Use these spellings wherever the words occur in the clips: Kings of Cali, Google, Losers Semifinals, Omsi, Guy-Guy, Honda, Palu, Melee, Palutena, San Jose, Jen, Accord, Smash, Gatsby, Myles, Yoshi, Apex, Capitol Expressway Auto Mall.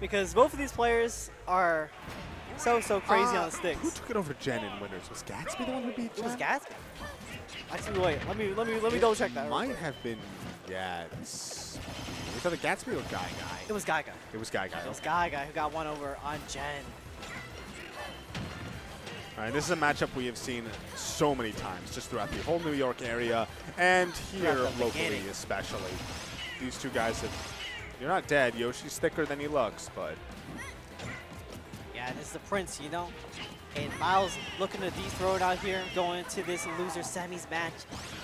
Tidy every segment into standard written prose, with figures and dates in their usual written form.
because both of these players are so crazy on the sticks. Who took it over Jen in winners? Was Gatsby the one who beat Jen? Was Gatsby? Actually, wait. Let me double check that. Might have been. Yeah. It's, was that a Gatsby or Guy-Guy? It was Guy-Guy. It was Guy-Guy. It was Guy-Guy who got one over on Jen. All right, this is a matchup we have seen so many times, just throughout the whole New York area and here locally especially. These two guys have. You're not dead. Yoshi's thicker than he looks, but. Yeah, this is the Prince, you know? And Myles looking to dethrone out here, going to this loser semis match.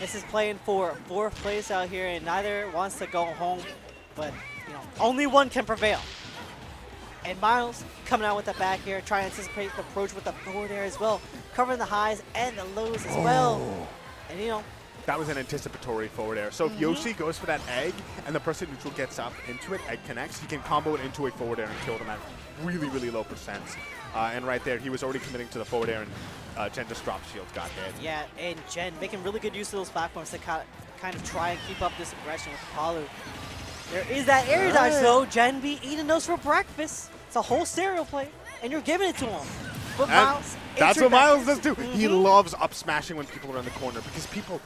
This is playing for 4th place out here, and neither wants to go home, but, you know, only one can prevail. And Myles coming out with the back air, trying to anticipate the approach with the forward air as well, covering the highs and the lows as well. And, you know, that was an anticipatory forward air. So if Yoshi goes for that egg and the person neutral gets up into it, egg connects, he can combo it into a forward air and kill them at really, really low percents. And right there, he was already committing to the forward air and Jen just dropped shields, got hit. Yeah, and Jen making really good use of those platforms to kind of try and keep up this aggression with Palu. There is that air dodge though. Jen be eating those for breakfast. It's a whole cereal plate and you're giving it to him. But Myles, that's what Myles does too. He loves up smashing when people are in the corner because people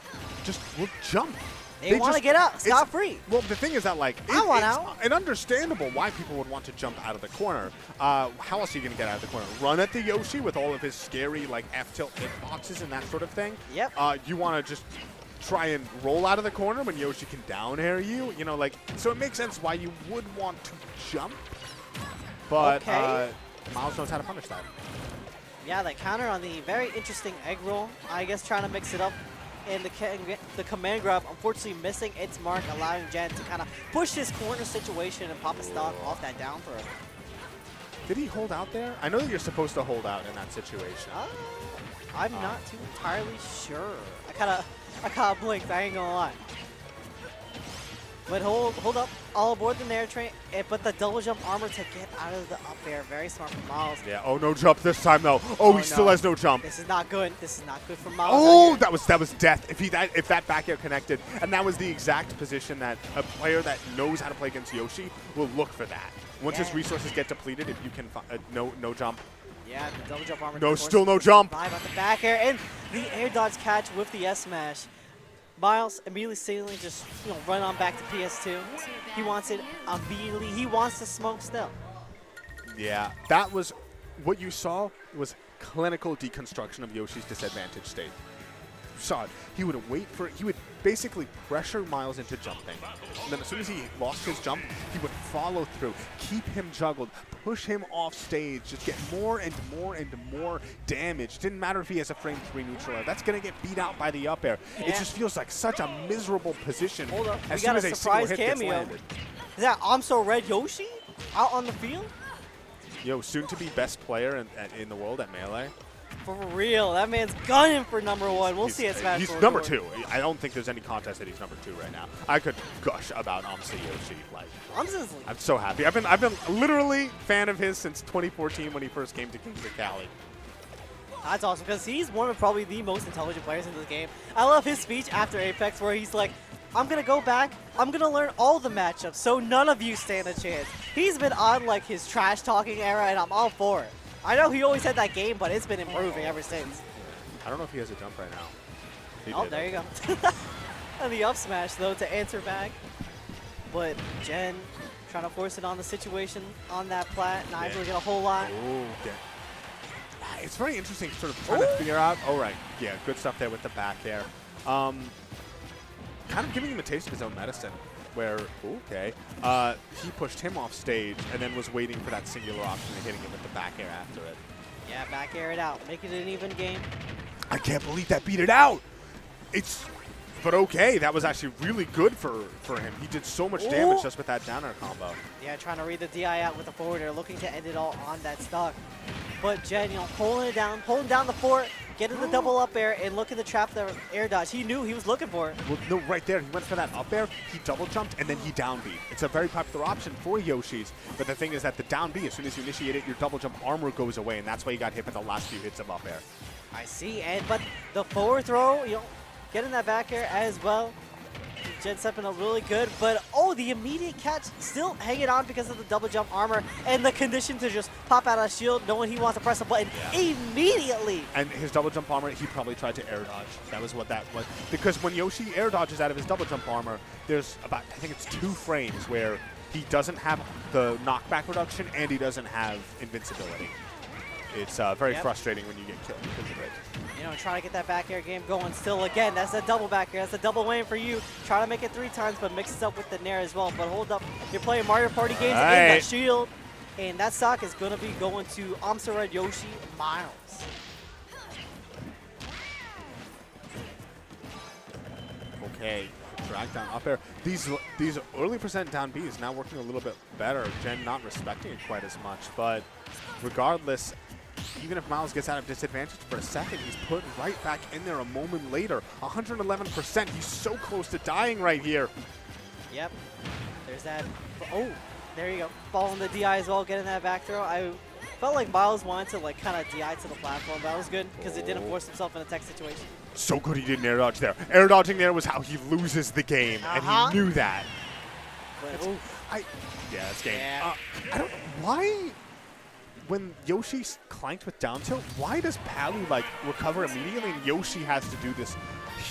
just will jump. They want to get up, scot free. Well, the thing is that, like, it's understandable why people would want to jump out of the corner. How else are you going to get out of the corner? Run at the Yoshi with all of his scary, like, F-tilt hitboxes and that sort of thing? Yep. You want to just try and roll out of the corner when Yoshi can down air you? You know, like, so it makes sense why you would want to jump. But Myles knows how to punish that. Yeah, that counter on the very interesting egg roll. I guess trying to mix it up. And the command grab, unfortunately, missing its mark, allowing Jen to kind of push this corner situation and pop a stock off that down throw. Did he hold out there? I know that you're supposed to hold out in that situation. I'm not too entirely sure. I kind of blinked. I ain't gonna lie. But hold up all aboard the Nair train, but the double jump armor to get out of the up air. Very smart from Myles. Yeah, oh, no jump this time, though. Oh, he still has no jump. This is not good. This is not good for Myles. Oh, that was death. If that back air connected, and that was the exact position that a player that knows how to play against Yoshi will look for that. Once his resources get depleted, if you can find no jump. Yeah, the double jump armor. No, still no jump. By the back air, and the air dodge catch with the S-Smash. Myles immediately signaling just, you know, run on back to PS2. He wants it immediately. He wants to smoke still. Yeah, that was what you saw was clinical deconstruction of Yoshi's disadvantaged state. You saw it. He would wait for, he would basically pressure Myles into jumping. And then as soon as he lost his jump, he would follow through, keep him juggled, push him off stage, just get more and more and more damage. Didn't matter if he has a frame 3 neutral air. That's going to get beat out by the up air. Yeah. It just feels like such a miserable position. Hold up. As soon as a surprise cameo. Is that I'm So Red Yoshi out on the field? Yo, soon to be best player in the world at Melee. For real, that man's gunning for #1. We'll see at Smash. He's number 2. I don't think there's any contest that he's number 2 right now. I could gush about Omsi Yoshi. Like, I'm so happy. I've been literally a fan of his since 2014 when he first came to Kings of Cali. That's awesome because he's one of probably the most intelligent players in this game. I love his speech after Apex where he's like, I'm going to go back, I'm going to learn all the matchups so none of you stand a chance. He's been on like his trash talking era and I'm all for it. I know he always had that game, but it's been improving ever since. I don't know if he has a jump right now. There you go. And the up smash, though, to answer back. But Jen trying to force it on the situation on that plat, not able to get a whole lot. Ooh, yeah. It's very interesting sort of trying to figure out. All right, yeah, good stuff there with the back air. Kind of giving him a taste of his own medicine. Where, he pushed him off stage and then was waiting for that singular option and hitting him with the back air after it. Yeah, back air it out. Make it an even game. I can't believe that beat it out. But okay, that was actually really good for him. He did so much damage just with that down air combo. Yeah, trying to read the DI out with the forward air, looking to end it all on that stock. But Jen, you know, pulling down the fort, getting the double up air, and looking to trap the air dodge. He knew he was looking for it. Well, no, right there, he went for that up air, he double jumped, and then he down B. It's a very popular option for Yoshi's, but the thing is that the down B, as soon as you initiate it, your double jump armor goes away, and that's why he got hit with the last few hits of up air. I see, but the forward throw, you know, getting that back air as well. Jen's stepping up really good, but oh, the immediate catch still hanging on because of the double jump armor and the condition to just pop out of shield knowing he wants to press a button immediately. And his double jump armor, he probably tried to air dodge. That was what that was. Because when Yoshi air dodges out of his double jump armor, there's about, I think it's 2 frames where he doesn't have the knockback reduction and he doesn't have invincibility. It's very frustrating when you get killed because of it. You know, trying to get that back air game going still again. That's a double back air. That's a double win for you. Try to make it 3 times, but mix it up with the nair as well. But hold up. You're playing Mario Party games in that shield. And that stock is going to be going to Omsi, Yoshi, Myles. Okay. Drag down up air. These early percent down B is now working a little bit better. Jen not respecting it quite as much. But regardless, even if Myles gets out of disadvantage for a second, he's put right back in there a moment later. 111%. He's so close to dying right here. Yep. There's that. Oh, there you go. Ball on the DI as well, getting that back throw. I felt like Myles wanted to like kind of DI to the platform. That was good because it didn't force himself in a tech situation. So good he didn't air dodge there. Air dodging there was how he loses the game, and he knew that. But, it's game. Yeah. I don't why. When Yoshi clanked with down tilt, why does Palu like recover immediately and Yoshi has to do this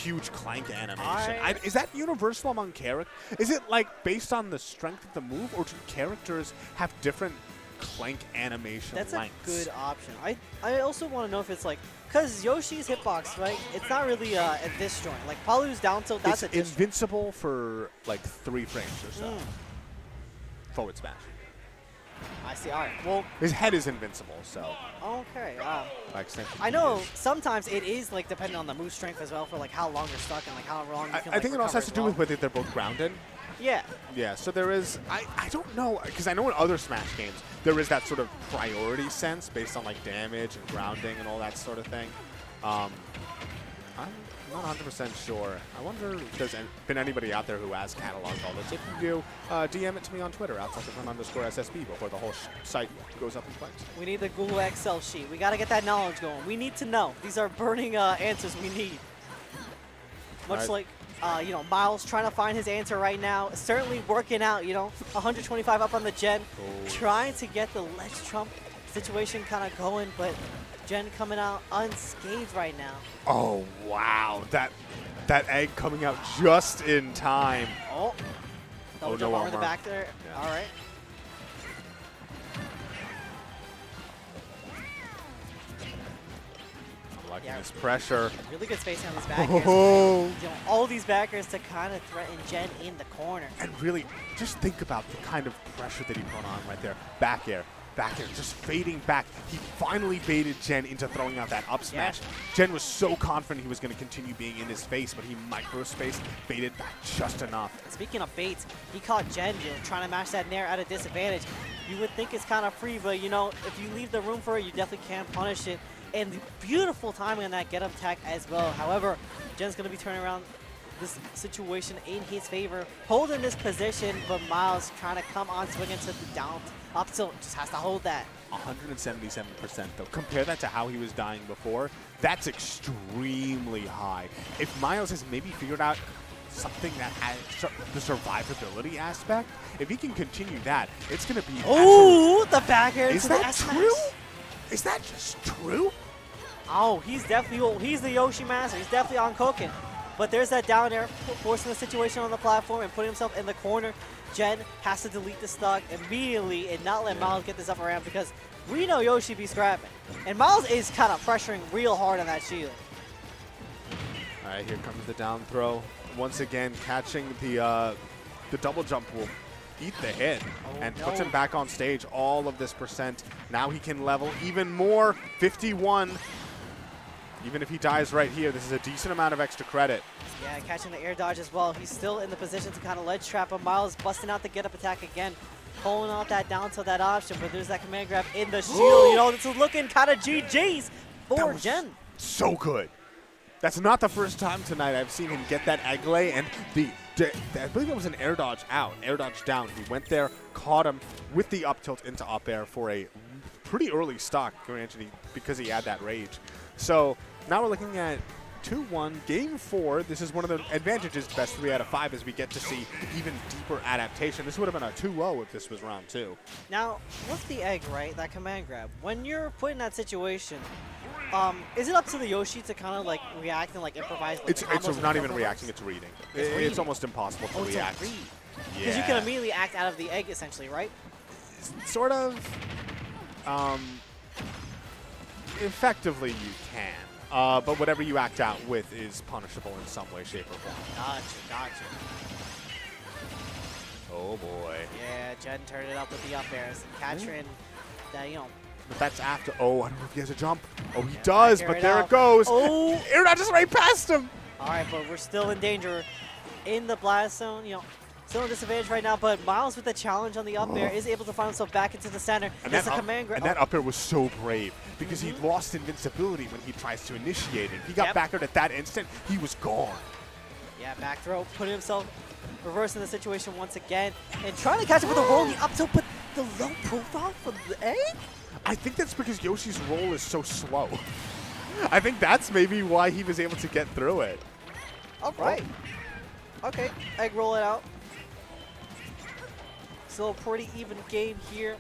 huge clank animation? Is that universal among characters? Is it like based on the strength of the move, or do characters have different clank animation lengths? That's a good option. I also want to know if it's like, because Yoshi's hitbox, right? It's not really a disjoint. Like Palu's down tilt, that's a disjoint. It's invincible for like 3 frames or so. Forward smash. I see. All right. Well, his head is invincible, so. Okay. I know sometimes it is like depending on the move strength as well for like how long you're stuck and like how long. You can, I think it also has to do with whether they're both grounded. Yeah. Yeah. So there is. I don't know because I know in other Smash games there is that sort of priority sense based on like damage and grounding and all that sort of thing. I'm not 100% sure. I wonder if there's been anybody out there who has cataloged all this. If you do, DM it to me on Twitter, @outsofthefun_SSB, before the whole site goes up in flames. We need the Google Excel sheet. We got to get that knowledge going. We need to know. These are burning answers we need. Much like, you know, Myles trying to find his answer right now. Certainly working out, you know, 125 up on the Jen. Oh. Trying to get the Let's Trump situation kind of going, but Jen coming out unscathed right now. Oh, wow. That egg coming out just in time. Oh. Double jump over the back there. Yeah. All right. I'm liking this pressure. Really good spacing on these back airs. Oh. You know, all these backers to kind of threaten Jen in the corner. And really, just think about the kind of pressure that he put on right there. Back air. Back air, just fading back. He finally baited Jen into throwing out that up smash. Yeah. Jen was so confident he was going to continue being in his face, but he microspaced, baited back just enough. Speaking of baits, he caught Jen trying to mash that nair at a disadvantage. You would think it's kind of free, but you know, if you leave the room for it, you definitely can punish it. And the beautiful timing on that get-up attack as well. However, Jen's going to be turning around this situation in his favor, holding this position, but Myles trying to come on swinging to the down up tilt, just has to hold that. 177% though, compare that to how he was dying before, that's extremely high. If Myles has maybe figured out something that has the survivability aspect, if he can continue that, it's going to be... Ooh, the back air. Is that true? Is that just true? Oh, he's definitely, he's the Yoshi master, he's definitely on cooking. But there's that down air, forcing the situation on the platform and putting himself in the corner. Jen has to delete the stock immediately and not let Myles get this up around because we know Yoshi be scrapping. And Myles is kind of pressuring real hard on that shield. All right, here comes the down throw. Once again, catching the double jump will eat the hit and puts him back on stage. All of this percent. Now he can level even more, 51. Even if he dies right here, this is a decent amount of extra credit. Yeah, catching the air dodge as well. He's still in the position to kind of ledge trap, but Myles busting out the get-up attack again, pulling out that down tilt, that option, but there's that command grab in the shield. You know, this is looking kind of GG's for Jen. So good. That's not the first time tonight I've seen him get that egg lay, and I believe it was an air dodge out, air dodge down. He went there, caught him with the up tilt into up air for a pretty early stock, granted, because he had that rage. So now we're looking at 2-1, game four. This is one of the advantages, best 3 out of 5, is we get to see even deeper adaptation. This would have been a 2-0 if this was round 2. Now, with the egg, right, that command grab, when you're put in that situation, is it up to the Yoshi to kind of like react and like improvise? Like, it's not even reacting, it's reading. It's almost impossible to react. Because you can immediately act out of the egg, essentially, right? Sort of. Effectively, you can. But whatever you act out with is punishable in some way, shape, or form. Gotcha, gotcha. Oh, boy. Yeah, Jen turned it up with the up airs. Katrin, that, you know. But that's after. Oh, I don't know if he has a jump. Oh, he does, but there it goes. Oh, you're not just right past him. All right, but we're still in danger in the blast zone. You know, still in disadvantage right now. But Myles with the challenge on the up air is able to find himself back into the center. And that up air was so brave because he lost invincibility when he tries to initiate it. He got back out at that instant. He was gone. Yeah, back throw, putting himself reversing the situation once again and trying to catch up with the rolling up tilt, but the low profile for the egg. I think that's because Yoshi's roll is so slow. I think that's maybe why he was able to get through it. All right. Okay, egg roll it out. Still a pretty even game here.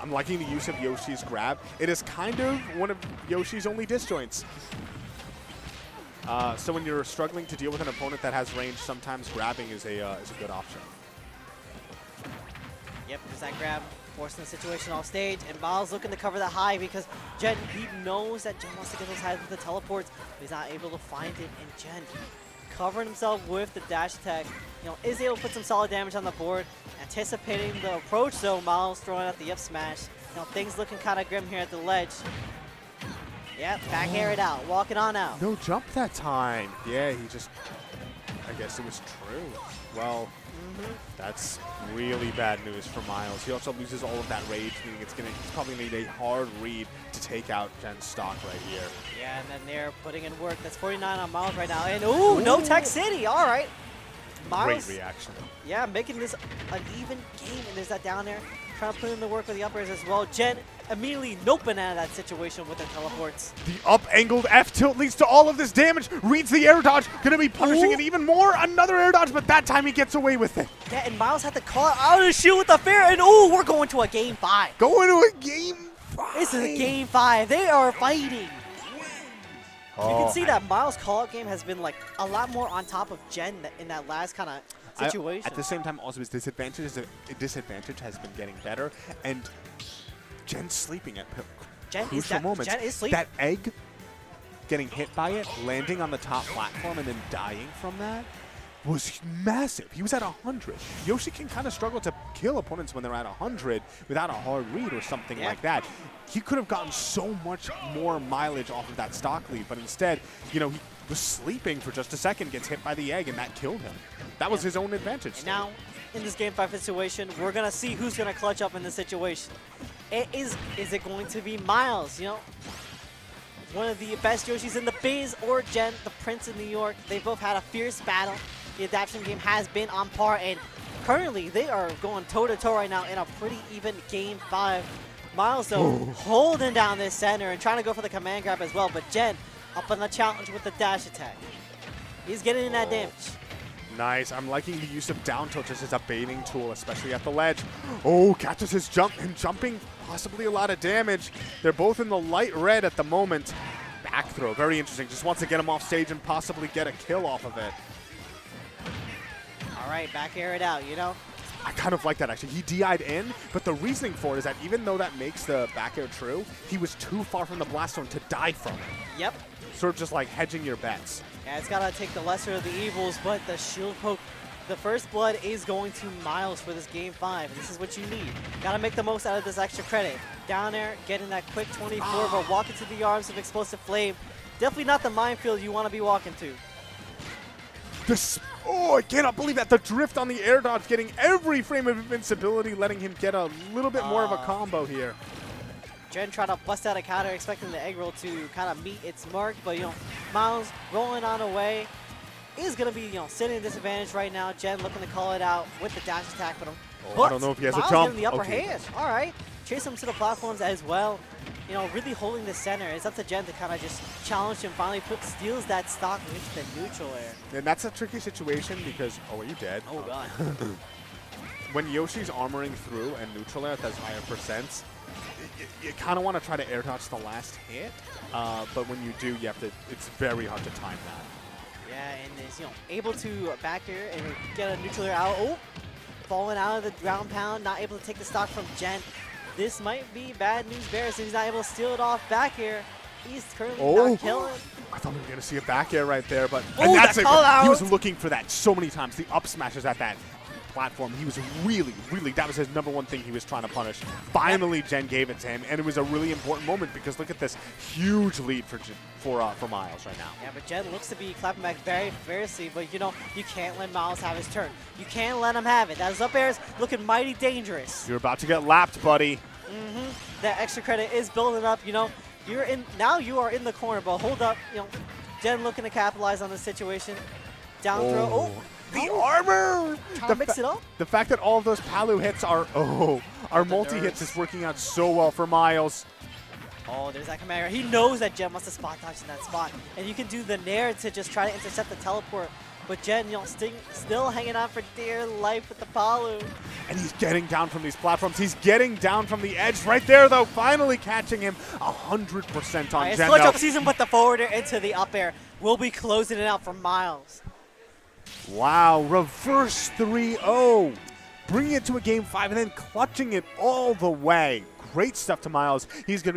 I'm liking the use of Yoshi's grab. It is kind of one of Yoshi's only disjoints. So when you're struggling to deal with an opponent that has range, sometimes grabbing is a good option. Yep, there's that grab. Forcing the situation off stage, and Myles looking to cover that high because Jen, he knows that Jen wants to get those highs with the teleports, but he's not able to find it, and Jen covering himself with the dash attack, you know, is able to put some solid damage on the board, anticipating the approach, though, Myles throwing out the up smash. You know, things looking kind of grim here at the ledge. Yep, back air it out, walking on out. No jump that time. Yeah, he just, I guess it was true. Well, that's really bad news for Myles. He also loses all of that rage, meaning it's probably going to need a hard read to take out Jen's stock right here. Yeah, and then they're putting in work. That's 49 on Myles right now. And ooh, no Tech City. All right. Myles, great reaction. Yeah, making this an even game. And there's that down there. Trying to put in the work with the uppers as well. Jen immediately noping out of that situation with the teleports. The up-angled F-tilt leads to all of this damage. Reads the air dodge. Going to be punishing it even more. Another air dodge, but that time he gets away with it. Yeah, and Myles had to call out of the shoot with the fair. And ooh, we're going to a game five. Going to a game five. This is a game five. They are fighting. Oh, you can see that Myles' call-out game has been like a lot more on top of Jen in that last kind of situation. At the same time, also his disadvantage has been getting better, and Jen's sleeping at crucial moments. Jen is sleeping. That egg, getting hit by it, landing on the top platform, and then dying from that was massive. He was at 100. Yoshi can kind of struggle to kill opponents when they're at 100 without a hard read or something like that. He could have gotten so much more mileage off of that stock lead, but instead, you know, he was sleeping for just a second, gets hit by the egg, and that killed him. That was his own advantage. And now, in this Game 5 situation, we're going to see who's going to clutch up in this situation. Is it going to be Myles, you know? One of the best Yoshis in the biz, or Jen, the Prince of New York. They both had a fierce battle. The adaptation game has been on par, and currently they are going toe-to-toe right now in a pretty even Game 5. Myles, though, holding down this center and trying to go for the command grab as well, but Jen up on the challenge with the dash attack. He's getting in that damage. Nice. I'm liking the use of down tilt just as a baiting tool, especially at the ledge. Oh, catches his jump and jumping, possibly a lot of damage. They're both in the light red at the moment. Back throw, very interesting. Just wants to get him off stage and possibly get a kill off of it. All right, back air it out, you know? I kind of like that, actually. He DI'd in, but the reasoning for it is that even though that makes the back air true, he was too far from the blast zone to die from it. Yep. Sort of just like hedging your bets. Yeah, it's got to take the lesser of the evils, but the shield poke, the first blood is going to Myles for this Game 5. This is what you need. Got to make the most out of this extra credit. Down air, getting that quick 24, but walking to the arms of Explosive Flame. Definitely not the minefield you want to be walking to. Oh, I cannot believe that. The drift on the air dodge, getting every frame of invincibility, letting him get a little bit more of a combo here. Jen trying to bust out a counter, expecting the egg roll to kind of meet its mark, but, you know, Myles rolling on away is going to be, you know, sitting at disadvantage right now. Jen looking to call it out with the dash attack, but I don't know if he has Myles a jump. Myles getting the upper hand. All right. Chase him to the platforms as well. you know, really holding the center. It's up to Jen to kind of just challenge him, finally steals that stock and hits the neutral air. And that's a tricky situation because, oh, are you dead? Oh, God. When Yoshi's armoring through and neutral air has higher percents, you kind of want to try to air dodge the last hit, but when you do, you have to, it's very hard to time that. Yeah, and is, you know, able to back air and get a neutral air out. Oh, falling out of the ground pound, not able to take the stock from Jen. This might be bad news bears so he's not able to steal it off back air. He's currently not killing. I thought we were going to see a back air right there, but and that's it. He was looking for that so many times. The up smashes at that platform. He was really, that was his number one thing he was trying to punish. Finally, Jen gave it to him, and it was a really important moment because look at this huge lead for Myles right now. Yeah, but Jen looks to be clapping back very fiercely, but you know, you can't let Myles have his turn. You can't let him have it. That up air is looking mighty dangerous. You're about to get lapped, buddy. That extra credit is building up, you know. You're in, now you are in the corner, but hold up, you know, Jen looking to capitalize on the situation. Down throw, the armor! To mix it up? The fact that all of those Palu hits are, our multi-hits is working out so well for Myles. Oh, there's that command. He knows that Jen wants to spot dodge in that spot. And you can do the Nair to just try to intercept the teleport. But Jen, you know, still hanging on for dear life with the Palu. And he's getting down from these platforms. He's getting down from the edge right there, though. Finally catching him 100% on Jen. Clutch up season, but the forward air into the up air will be closing it out for Myles. Wow, reverse 3-0, bringing it to a game 5 and then clutching it all the way. Great stuff to Myles. He's going to